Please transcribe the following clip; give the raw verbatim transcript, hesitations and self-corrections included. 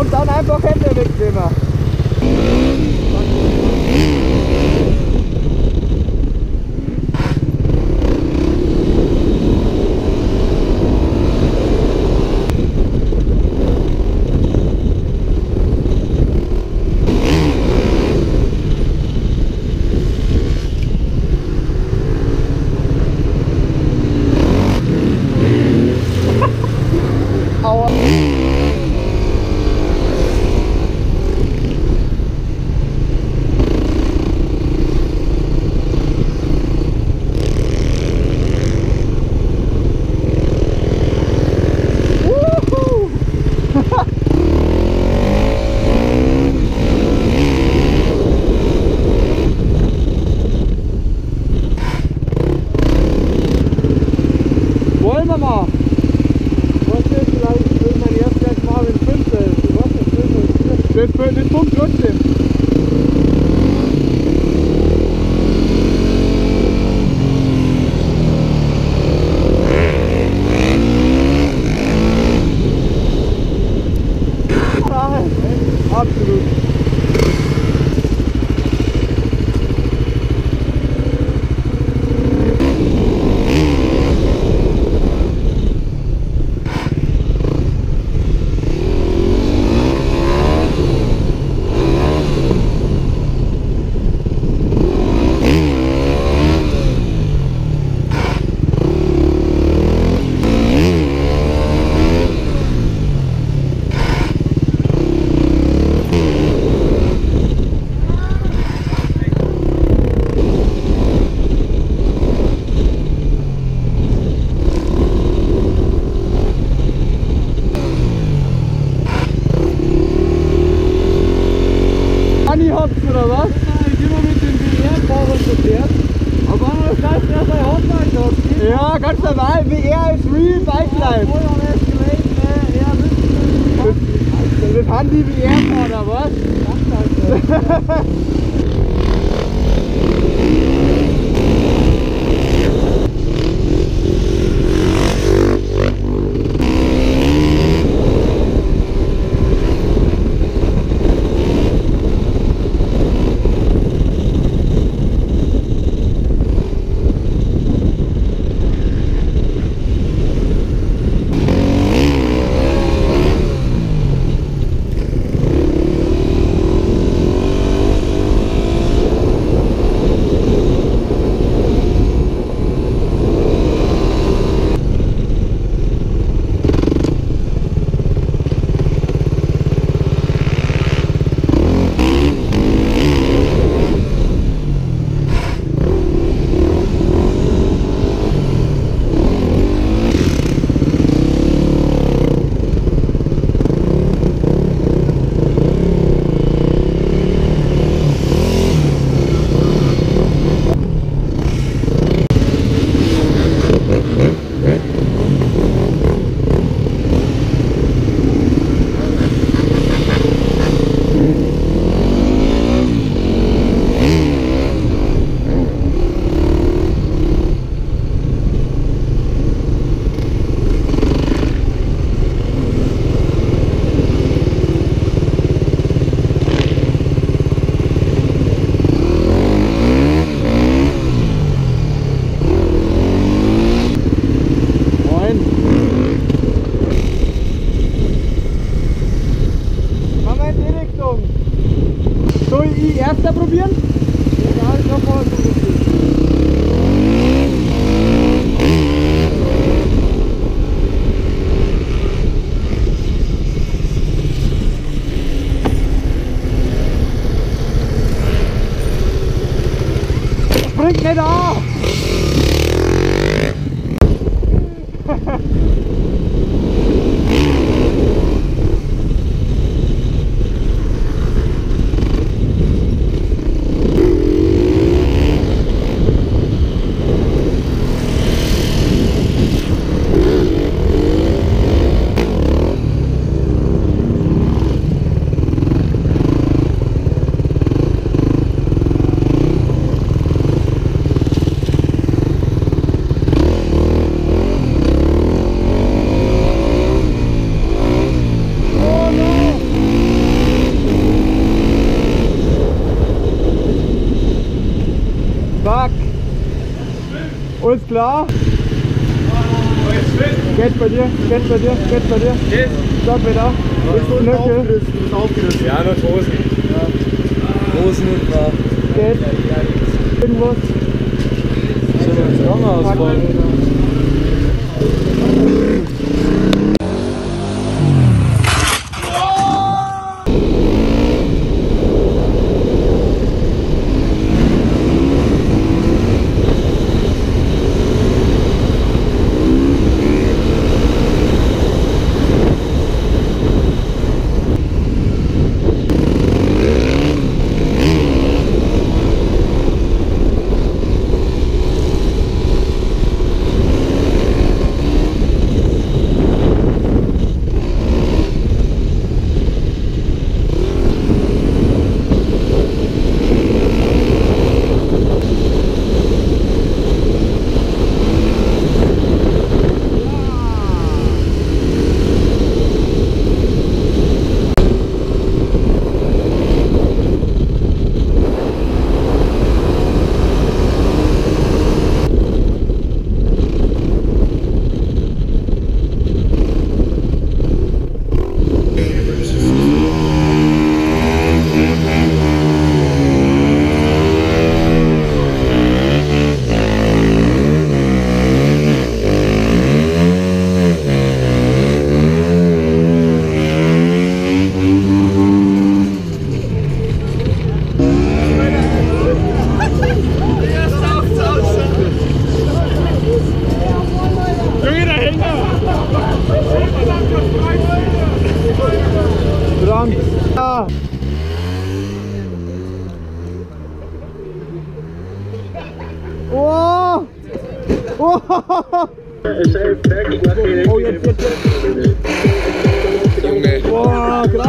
und dann einfach Hände wegnehmen. Oder was? Ich immer mit dem W R-Fahrer zu fährt. Aber du kannst ja sein Hotline ausgeben. Ja, ganz normal. W R ist real Bike Life. Das haben die W R-Fahrer, was? Das klar. Geht bei dir, geht bei dir, geht bei dir. Geht. Start wieder. Bist du aufgerissen? Bist aufgerissen? Ja, nur Hosen. Ja. Hosen, ja. Geht. Irgendwas. Sollen wir den Gang ausbauen? Oh! Oh! Oh, jetzt, jetzt, jetzt. Junge. Oh, krass.